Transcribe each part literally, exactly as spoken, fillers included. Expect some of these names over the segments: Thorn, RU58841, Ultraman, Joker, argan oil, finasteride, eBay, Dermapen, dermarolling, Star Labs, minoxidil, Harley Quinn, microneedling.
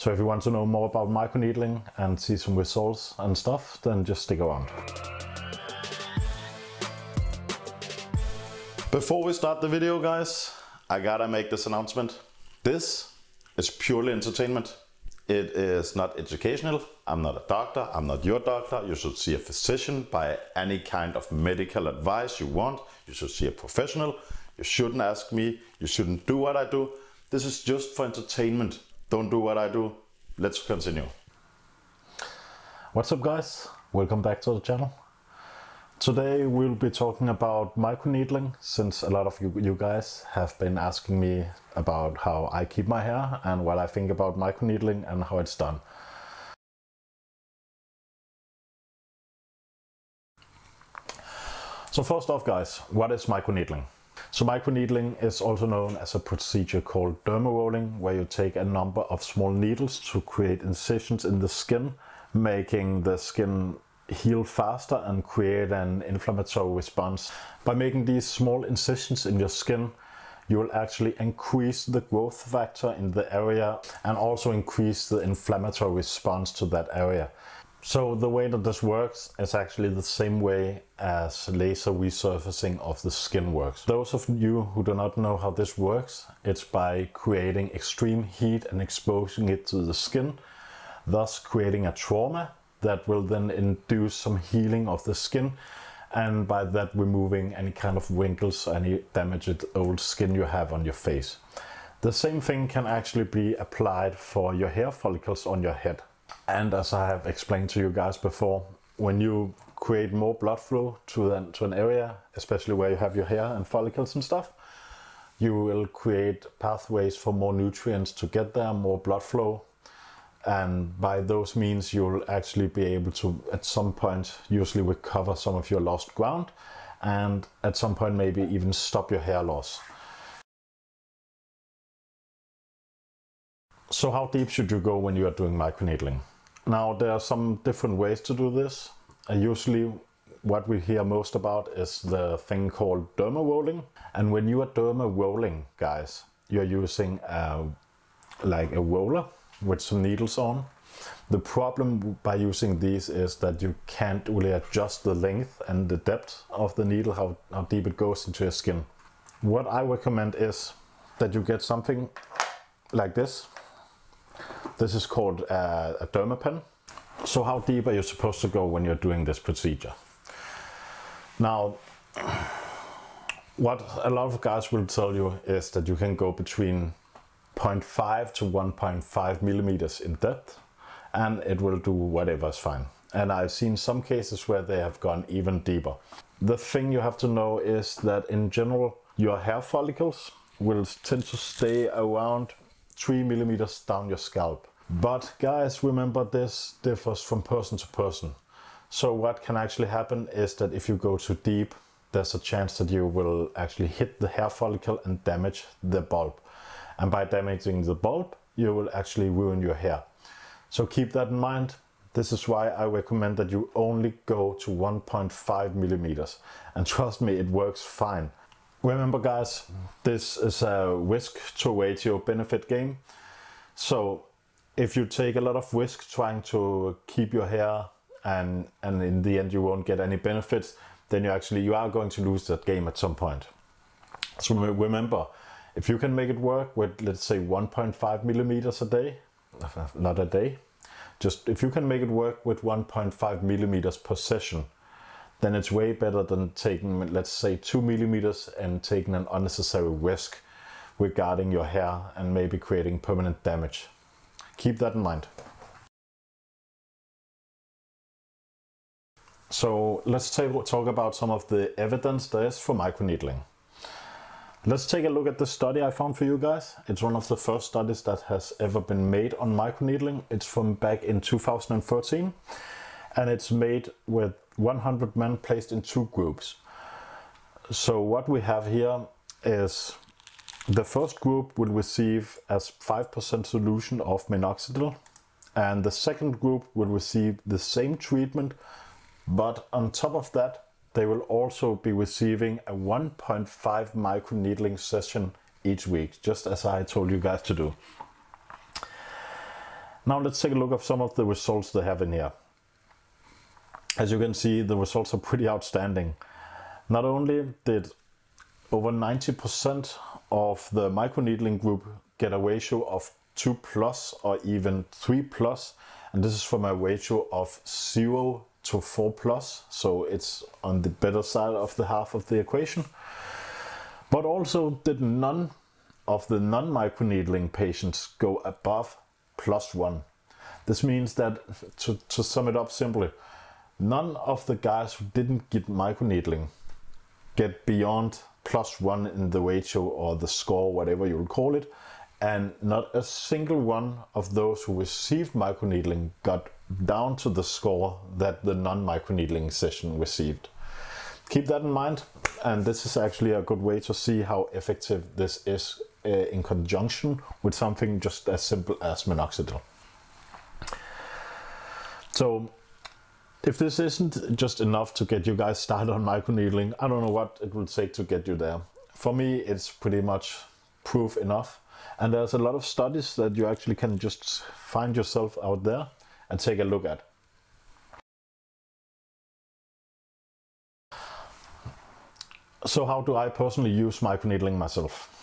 So if you want to know more about microneedling and see some results and stuff, then just stick around. Before we start the video, guys, I gotta make this announcement. This is purely entertainment. It is not educational. I'm not a doctor. I'm not your doctor. You should see a physician by any kind of medical advice you want. You should see a professional. You shouldn't ask me. You shouldn't do what I do. This is just for entertainment. Don't do what I do. Let's continue. What's up, guys? Welcome back to the channel. Today we'll be talking about microneedling, since a lot of you, you guys have been asking me about how I keep my hair and what I think about microneedling and how it's done. So first off, guys, what is microneedling? So microneedling is also known as a procedure called dermarolling, where you take a number of small needles to create incisions in the skin, making the skin heal faster and create an inflammatory response. By making these small incisions in your skin, you will actually increase the growth factor in the area and also increase the inflammatory response to that area. So the way that this works is actually the same way as laser resurfacing of the skin works. Those of you who do not know how this works, it's by creating extreme heat and exposing it to the skin, thus creating a trauma that will then induce some healing of the skin, and by that removing any kind of wrinkles, any damaged old skin you have on your face. The same thing can actually be applied for your hair follicles on your head. And as I have explained to you guys before, when you create more blood flow to an, to an area, especially where you have your hair and follicles and stuff, you will create pathways for more nutrients to get there, more blood flow. And by those means, you'll actually be able to, at some point, usually recover some of your lost ground, and at some point maybe even stop your hair loss. So how deep should you go when you are doing microneedling? Now, there are some different ways to do this. Uh, usually what we hear most about is the thing called dermarolling. And when you are dermarolling, guys, you're using a, like a roller with some needles on. The problem by using these is that you can't really adjust the length and the depth of the needle, how, how deep it goes into your skin. What I recommend is that you get something like this. This is called a, a Dermapen. So how deep are you supposed to go when you're doing this procedure? Now, what a lot of guys will tell you is that you can go between zero point five to one point five millimeters in depth, and it will do whatever is fine. And I've seen some cases where they have gone even deeper. The thing you have to know is that in general, your hair follicles will tend to stay around three millimeters down your scalp. But guys, remember, this differs from person to person. So what can actually happen is that if you go too deep, there's a chance that you will actually hit the hair follicle and damage the bulb. And by damaging the bulb, you will actually ruin your hair. So keep that in mind. This is why I recommend that you only go to one point five millimeters. And trust me, it works fine. Remember, guys, this is a risk to ratio benefit game. So if you take a lot of risk trying to keep your hair and, and in the end you won't get any benefits, then you actually, you are going to lose that game at some point. So remember, if you can make it work with, let's say, one point five millimeters a day, not a day, just if you can make it work with one point five millimeters per session, then it's way better than taking, let's say, two millimeters and taking an unnecessary risk regarding your hair and maybe creating permanent damage. Keep that in mind. So let's take, talk about some of the evidence there is for microneedling. Let's take a look at the study I found for you guys. It's one of the first studies that has ever been made on microneedling. It's from back in two thousand thirteen. And it's made with one hundred men placed in two groups. So what we have here is the first group will receive as five percent solution of minoxidil, and the second group will receive the same treatment, but on top of that they will also be receiving a one point five microneedling session each week, just as I told you guys to do. Now let's take a look at some of the results they have in here. As you can see, the results are pretty outstanding. Not only did over ninety percent of the microneedling group get a ratio of two plus or even three plus, and this is from a ratio of zero to four plus, so it's on the better side of the half of the equation. But also did none of the non-microneedling patients go above plus one. This means that, to, to sum it up simply, none of the guys who didn't get microneedling get beyond plus one in the ratio or the score, whatever you'll call it, and not a single one of those who received microneedling got down to the score that the non-microneedling session received. Keep that in mind, and this is actually a good way to see how effective this is uh, in conjunction with something just as simple as minoxidil. So, if this isn't just enough to get you guys started on microneedling, I don't know what it will take to get you there. For me, it's pretty much proof enough. And there's a lot of studies that you actually can just find yourself out there and take a look at. So how do I personally use microneedling myself?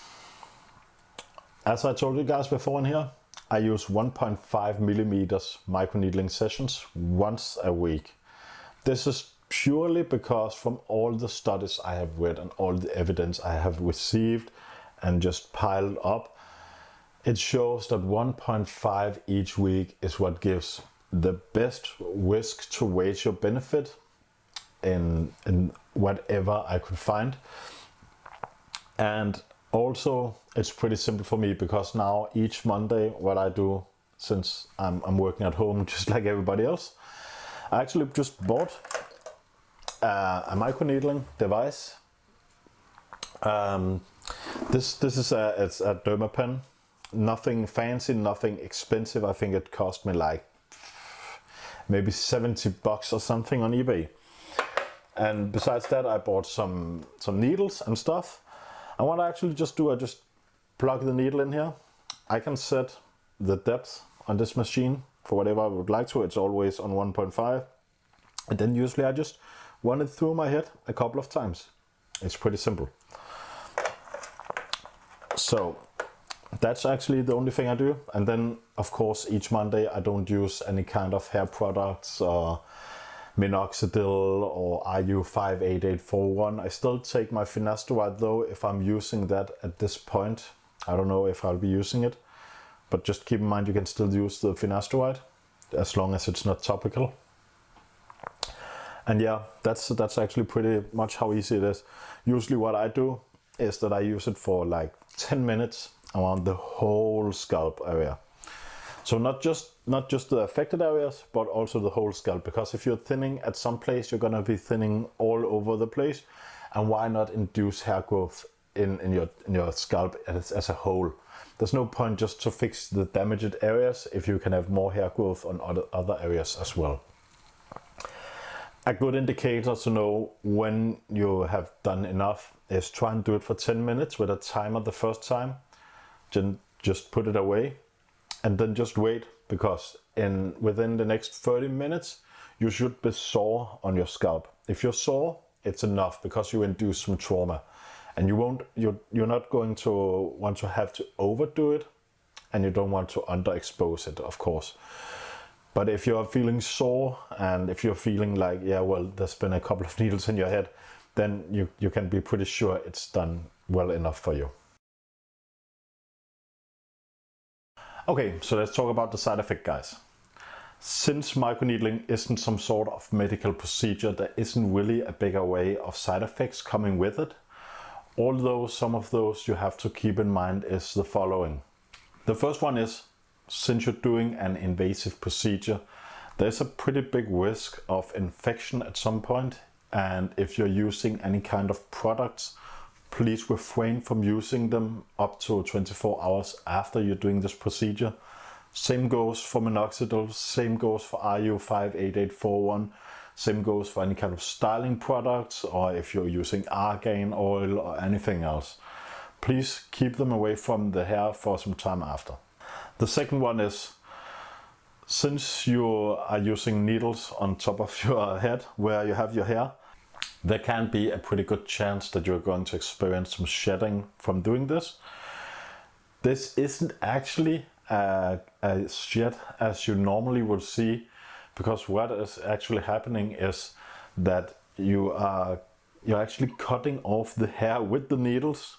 As I told you guys before in here, I use one point five millimeters microneedling sessions once a week. This is purely because from all the studies I have read and all the evidence I have received and just piled up, it shows that one point five each week is what gives the best risk to ratio benefit in, in whatever I could find. And also, it's pretty simple for me because now each Monday what I do, since I'm, I'm working at home just like everybody else, I actually just bought uh, a microneedling device. Um, this this is a, it's a Dermapen, nothing fancy, nothing expensive. I think it cost me like maybe seventy bucks or something on eBay. And besides that, I bought some, some needles and stuff. And what I actually just do, I just plug the needle in here. I can set the depth on this machine for whatever I would like to. It's always on one point five. And then usually I just run it through my head a couple of times. It's pretty simple. So that's actually the only thing I do. And then, of course, each Monday I don't use any kind of hair products or minoxidil or R U five eight eight four one. I still take my finasteride though, if I'm using that at this point. I don't know if I'll be using it, but just keep in mind you can still use the finasteride as long as it's not topical. And yeah, that's that's actually pretty much how easy it is. Usually what I do is that I use it for like ten minutes around the whole scalp area. So not just not just the affected areas, but also the whole scalp, because if you're thinning at some place, you're gonna be thinning all over the place, and why not induce hair growth in, in, your, in your scalp as, as a whole? There's no point just to fix the damaged areas if you can have more hair growth on other, other areas as well. A good indicator to know when you have done enough is try and do it for ten minutes with a timer the first time, then just put it away. And then just wait, because in within the next thirty minutes you should be sore on your scalp. If you're sore, it's enough because you induce some trauma, and you won't you're, you're not going to want to have to overdo it, and you don't want to underexpose it, of course. But if you are feeling sore, and if you're feeling like, yeah, well, there's been a couple of needles in your head, then you, you can be pretty sure it's done well enough for you. Okay, so let's talk about the side effect, guys. Since microneedling isn't some sort of medical procedure, there isn't really a big array of side effects coming with it. Although some of those you have to keep in mind is the following. The first one is, since you're doing an invasive procedure, there's a pretty big risk of infection at some point. And if you're using any kind of products, please refrain from using them up to twenty-four hours after you're doing this procedure. Same goes for minoxidil, same goes for R U five eight eight four one, same goes for any kind of styling products, or if you're using argan oil or anything else. Please keep them away from the hair for some time after. The second one is Since you are using needles on top of your head where you have your hair, there can be a pretty good chance that you're going to experience some shedding from doing this. This isn't actually a, a shed as you normally would see, because what is actually happening is that you are you're actually cutting off the hair with the needles,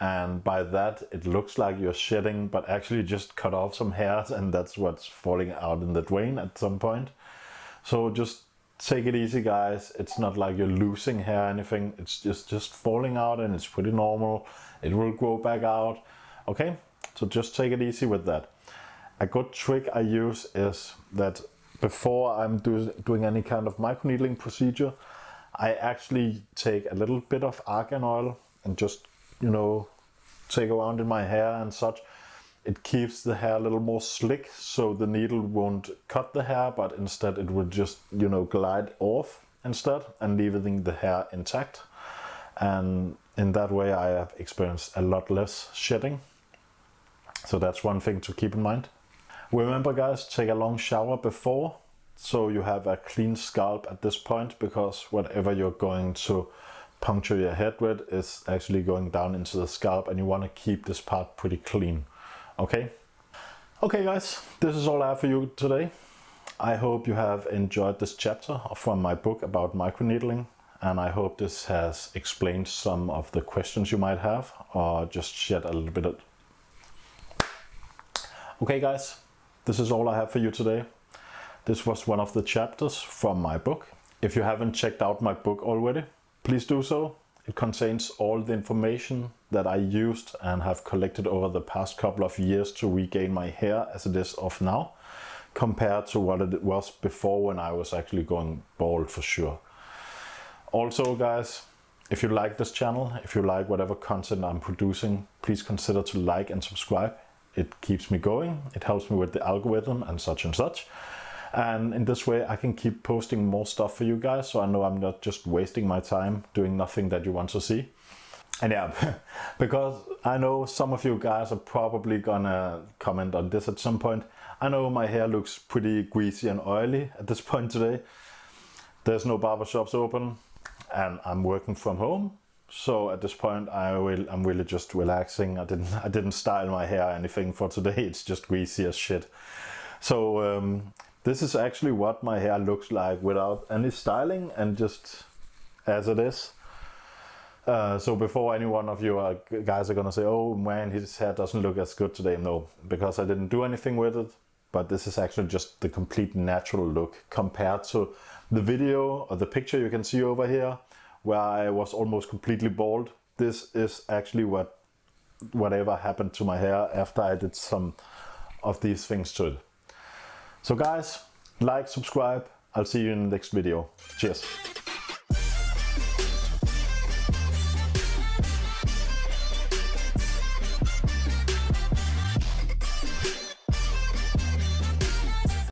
and by that it looks like you're shedding, but actually just cut off some hairs, and that's what's falling out in the drain at some point. So just take it easy, guys. It's not like you're losing hair or anything. It's just just falling out, and it's pretty normal. It will grow back out. Okay, so just take it easy with that. A good trick I use is that before I'm do, doing any kind of microneedling procedure, I actually take a little bit of argan oil and just, you know, take around in my hair and such. It keeps the hair a little more slick, so the needle won't cut the hair, but instead it will just, you know, glide off instead and leaving the hair intact. And in that way I have experienced a lot less shedding. So that's one thing to keep in mind. Remember, guys, take a long shower before, so you have a clean scalp at this point, because whatever you're going to puncture your head with is actually going down into the scalp, and you want to keep this part pretty clean. Okay? Okay, guys, this is all I have for you today. I hope you have enjoyed this chapter from my book about microneedling, and I hope this has explained some of the questions you might have, or just shed a little bit of... Okay, guys, this is all I have for you today. This was one of the chapters from my book. If you haven't checked out my book already, please do so. It contains all the information that I used and have collected over the past couple of years to regain my hair as it is of now, compared to what it was before when I was actually going bald for sure. Also, guys, if you like this channel, if you like whatever content I'm producing, please consider to like and subscribe. It keeps me going. It helps me with the algorithm and such and such. And in this way I can keep posting more stuff for you guys, so I know I'm not just wasting my time doing nothing that you want to see. And yeah, because I know some of you guys are probably gonna comment on this at some point. I know my hair looks pretty greasy and oily at this point today. There's no barbershops open and I'm working from home, so at this point I will, I'm really just relaxing. I didn't, I didn't style my hair or anything for today. It's just greasy as shit. So um, this is actually what my hair looks like without any styling and just as it is. Uh, so before any one of you are, guys are gonna say, oh man, his hair doesn't look as good today. No, because I didn't do anything with it, but this is actually just the complete natural look compared to the video or the picture you can see over here where I was almost completely bald. This is actually what whatever happened to my hair after I did some of these things to it. So guys, like, subscribe, I'll see you in the next video. Cheers!